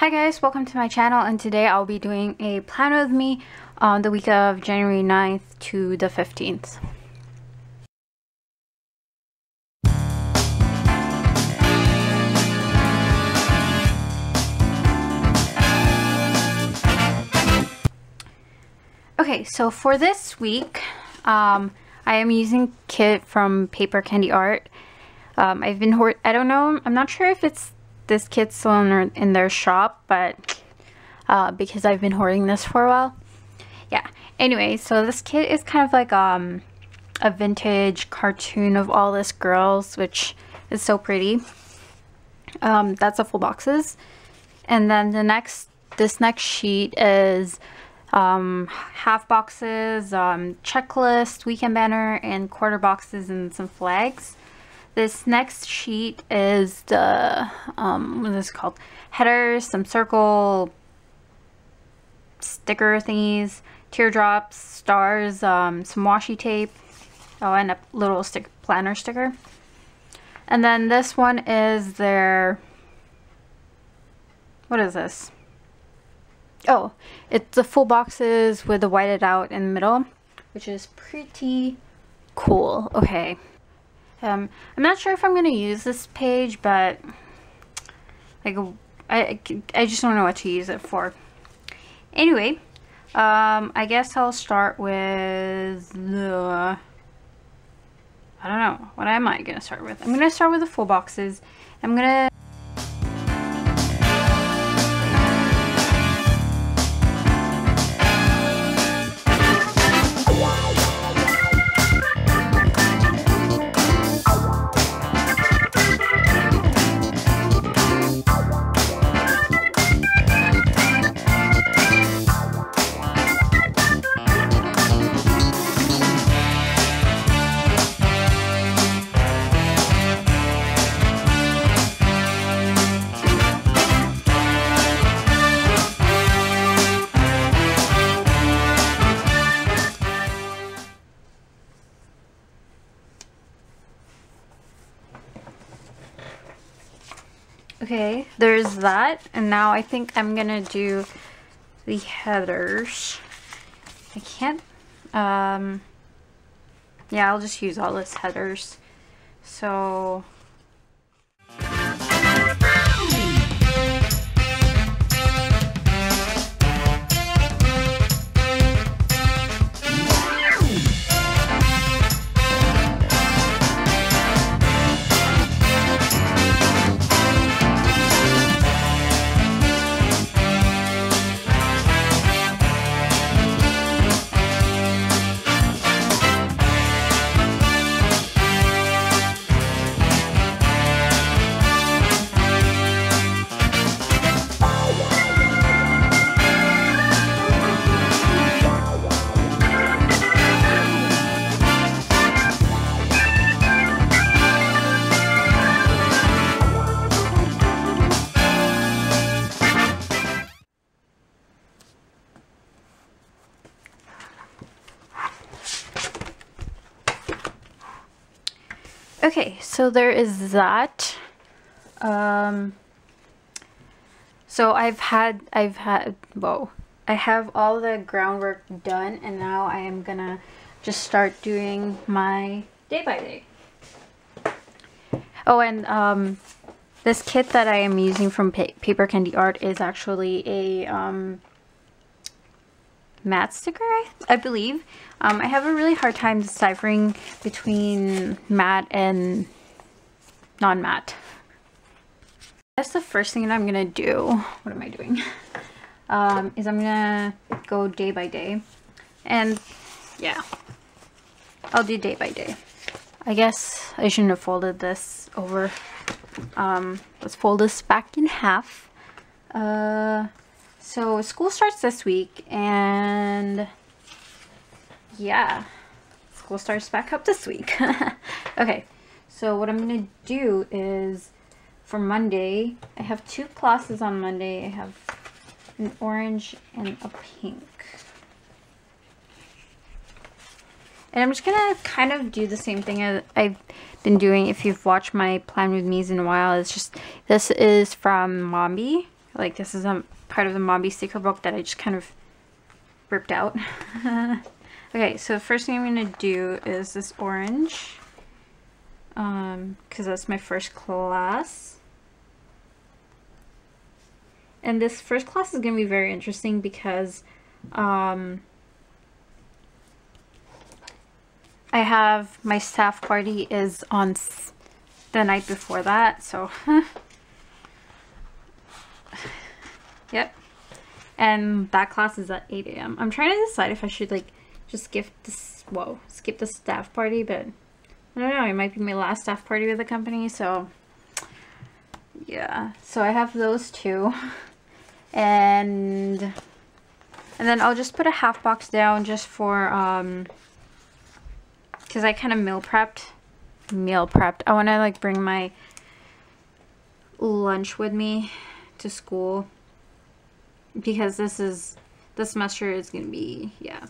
Hi guys, welcome to my channel, and today I'll be doing a plan with me on the week of January 9th to the 15th. Okay, so for this week, I am using kit from Paper Candy Art. I'm not sure if it's this kit's still in their shop, but because I've been hoarding this for a while. Yeah, anyway, so this kit is kind of like a vintage cartoon of all these girls, which is so pretty. That's a full boxes, and then this next sheet is half boxes, checklist, weekend banner, and quarter boxes, and some flags. This next sheet is the, what is this called? Headers, some circle sticker thingies, teardrops, stars, some washi tape, oh, and a little planner sticker. And then this one is their, what is this? Oh, it's the full boxes with the whited out in the middle, which is pretty cool. Okay. I'm not sure if I'm going to use this page, but like I just don't know what to use it for. Anyway, I guess I'll start with the, I don't know, what am I going to start with? I'm going to start with the full boxes. Okay, there's that, and now I think I'm gonna do the headers. I can't, yeah, I'll just use all these headers. So okay, so there is that. So I have all the groundwork done, and now I am gonna just start doing my day by day. Oh, and this kit that I am using from Paper Candy Art is actually a matte sticker, I believe. I have a really hard time deciphering between matte and non-matte. That's the first thing that I'm gonna do. What am I doing? Is I'm gonna go day by day, and yeah, I'll do day by day. I guess I shouldn't have folded this over. Let's fold this back in half. So school starts this week, and yeah, school starts back up this week. Okay, so what I'm gonna do is for Monday, I have two classes on Monday. I have an orange and a pink. And I'm just gonna kind of do the same thing as I've been doing. If you've watched my plan with me's in a while, it's just, this is from Mambi. Like this is a part of the Mambi sticker book that I just kind of ripped out. Okay, so the first thing I'm going to do is this orange, because that's my first class. And this first class is going to be very interesting because I have my staff party is on the night before that, so yep. And that class is at 8 a.m. I'm trying to decide if I should like just skip the staff party, but I don't know, it might be my last staff party with the company, so yeah. So I have those two, and then I'll just put a half box down just for because I kind of meal prepped. I want to like bring my lunch with me to school, because this semester is gonna be, yeah,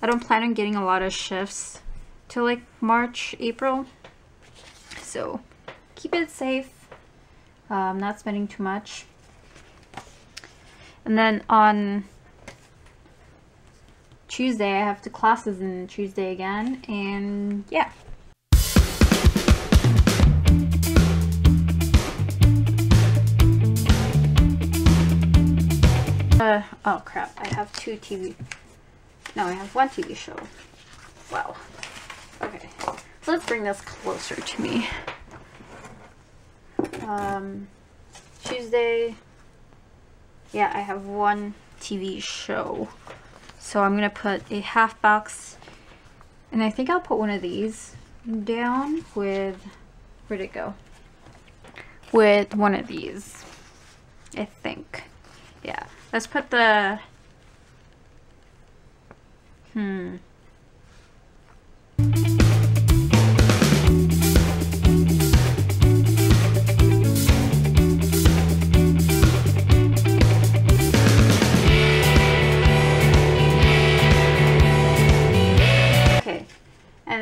I don't plan on getting a lot of shifts till like March, April, so keep it safe. I'm not spending too much. And then on Tuesday I have two classes, and Tuesday again, and yeah. Oh crap, I have I have one TV show. Wow. Okay, let's bring this closer to me. Tuesday, yeah, I have one TV show. So I'm gonna put a half box, and I think I'll put one of these down with, where'd it go? With one of these, I think. Yeah, let's put the, Okay, and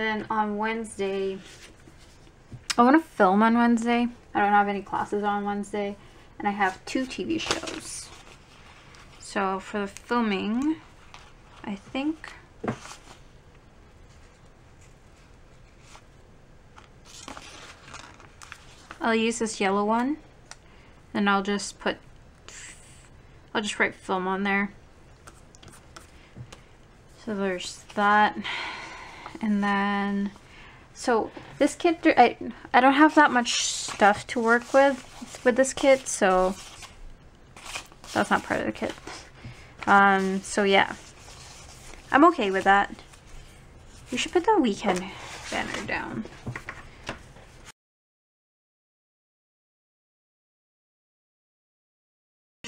then on Wednesday, I want to film on Wednesday. I don't have any classes on Wednesday, and I have two TV shows. So for the filming, I think I'll use this yellow one, and I'll just write film on there. So there's that. And then, so this kit, I don't have that much stuff to work with this kit, so that's not part of the kit. So yeah, I'm okay with that. We should put the weekend banner down.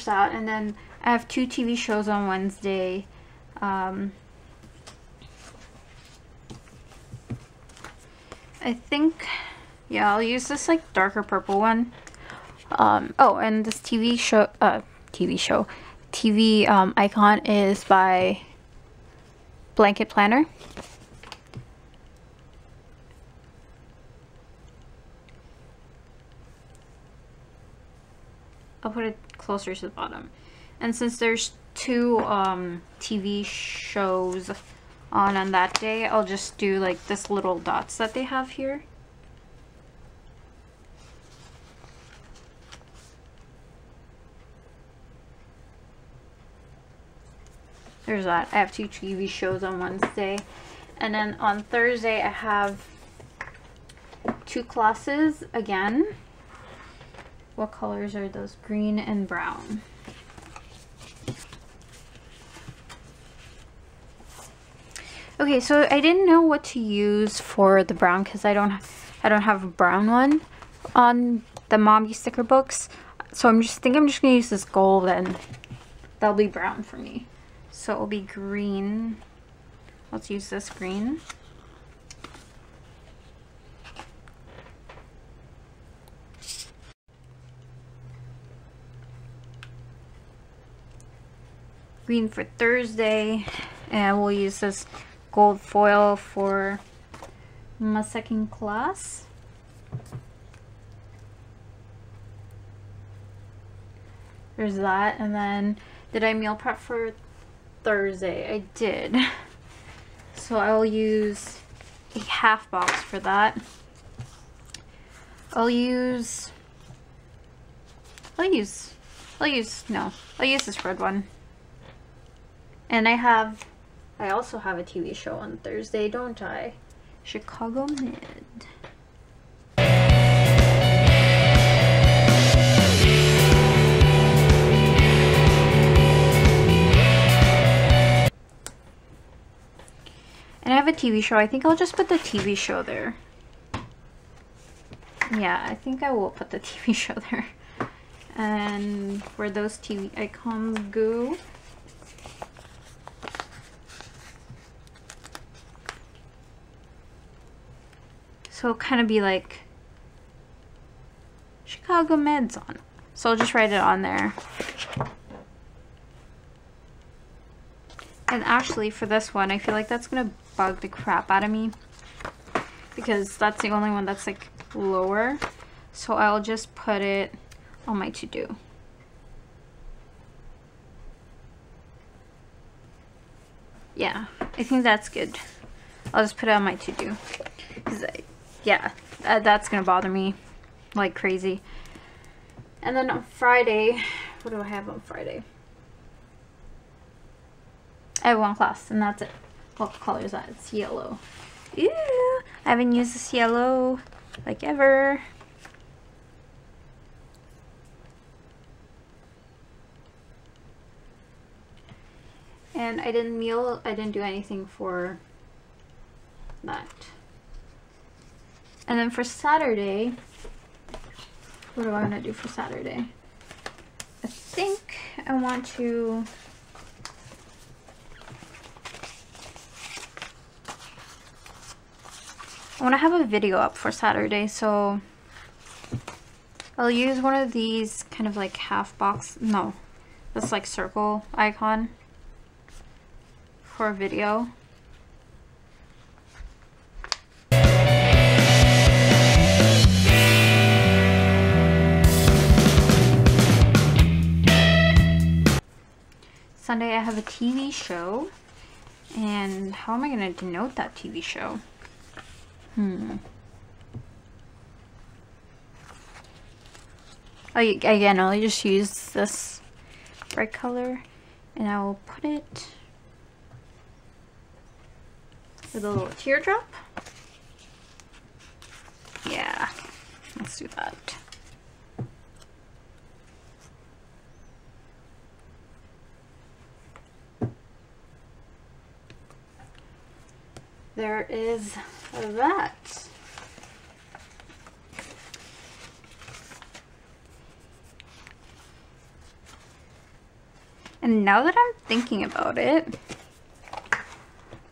And then I have two TV shows on Wednesday. I think, yeah, I'll use this like darker purple one. Oh, and this TV icon is by Blanket Planner. I'll put it closer to the bottom. And since there's two TV shows on that day, I'll just do like this little dots that they have here. There's that. I have two TV shows on Wednesday. And then on Thursday, I have two classes again. What colors are those? Green and brown. Okay, so I didn't know what to use for the brown because I don't have a brown one on the Mambi sticker books. So I'm just gonna use this gold, and that'll be brown for me. So it'll be green. Let's use this green. Green for Thursday, and we'll use this gold foil for my second class. There's that. And then did I meal prep for Thursday? I did. So I will use a half box for that. I'll use this red one. And I also have a TV show on Thursday, don't I? Chicago Med. And I have a TV show. I think I'll just put the TV show there. Yeah, I think I will put the TV show there. And where those TV icons go. So it'll kind of be like Chicago Med's on. So I'll just write it on there. And actually for this one, I feel like that's going to bug the crap out of me, because that's the only one that's like lower. So I'll just put it on my to-do. Yeah, I think that's good. I'll just put it on my to-do. Yeah, that's going to bother me like crazy. And then on Friday, what do I have on Friday? I have one class and that's it. What color is that? It's yellow. Ew! I haven't used this yellow like ever. And I didn't do anything for that. And then for Saturday, what do I want to do for Saturday? I think I want to have a video up for Saturday, so I'll use one of these kind of like half box, no, that's like circle icon for a video. Sunday I have a TV show, and how am I going to denote that TV show? Again, I'll just use this bright color, and I will put it with a little teardrop. Yeah, let's do that. There is that. And now that I'm thinking about it,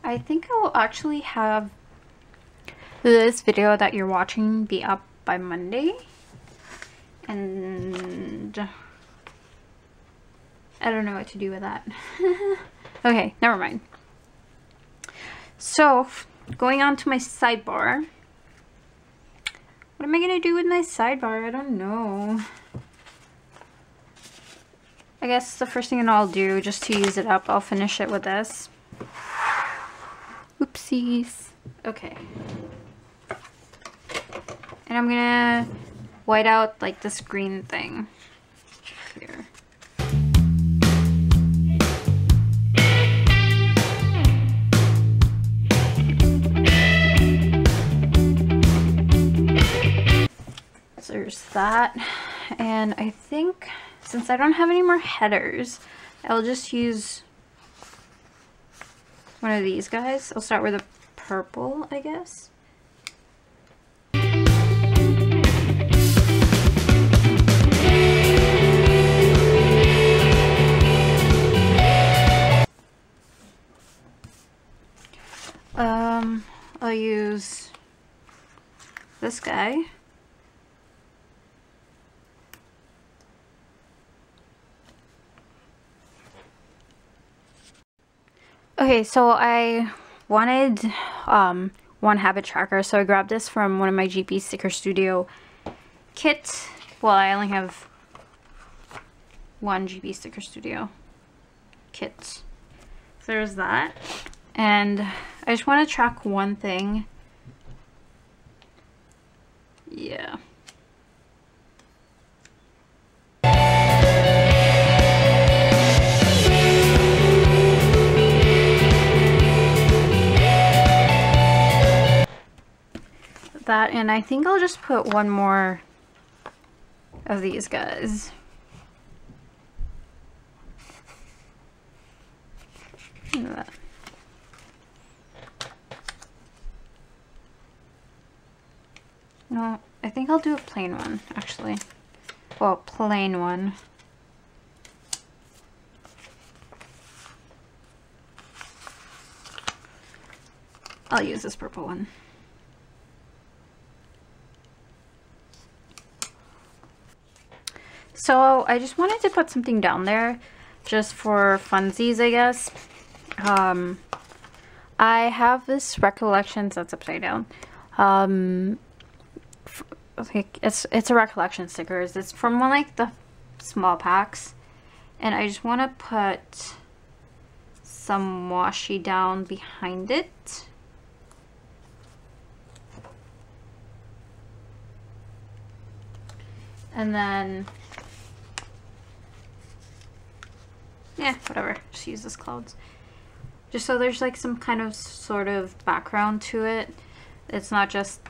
I think I will actually have this video that you're watching be up by Monday. And I don't know what to do with that. Okay, never mind. So, going on to my sidebar. What am I going to do with my sidebar? I don't know. I guess the first thing that I'll do, just to use it up, I'll finish it with this. Oopsies. Okay. And I'm going to white out like this green thing here. There's that, and I think since I don't have any more headers, I'll just use one of these guys. I'll start with a purple, I guess. I'll use this guy. Okay, so I wanted one habit tracker, so I grabbed this from one of my GP Sticker Studio kits. Well, I only have one GP Sticker Studio kits. So there's that. And I just want to track one thing. Yeah. That, and I think I'll just put one more of these guys. Look at that. No, I think I'll do a plain one, actually. Well, plain one. I'll use this purple one. So I just wanted to put something down there just for funsies, I guess. I have this Recollections that's upside down. It's a Recollection stickers. It's from one like the small packs, and I just want to put some washi down behind it. And then yeah, whatever, just use this clouds. Just so there's like some kind of sort of background to it. It's not just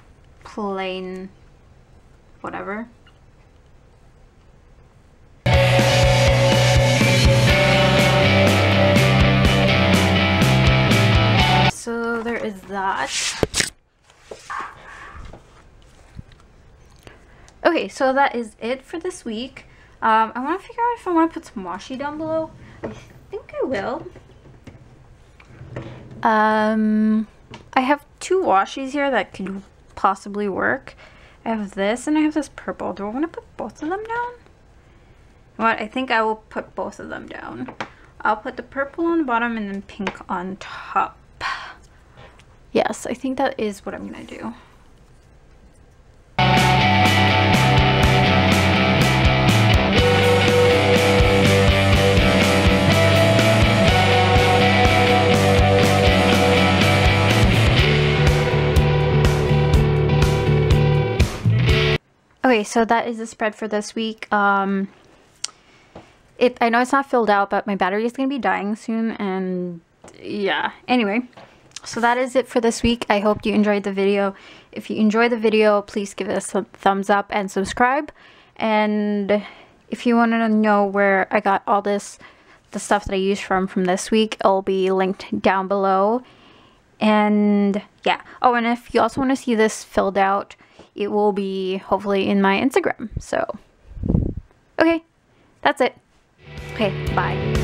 plain whatever. So there is that. Okay, so that is it for this week. I want to figure out if I want to put some washi down below. I think I will. I have two washis here that could possibly work. I have this and I have this purple. Do I want to put both of them down? Well, I think I will put both of them down. I'll put the purple on the bottom and then pink on top. Yes, I think that is what I'm going to do. Okay, so that is the spread for this week. I know it's not filled out, but my battery is going to be dying soon, and yeah. Anyway, so that is it for this week. I hope you enjoyed the video. If you enjoyed the video, please give us a thumbs up and subscribe. And if you want to know where I got all this, the stuff that I used from this week, it'll be linked down below. And yeah. Oh, and if you also want to see this filled out, it will be hopefully in my Instagram. So, okay, that's it. Okay, bye.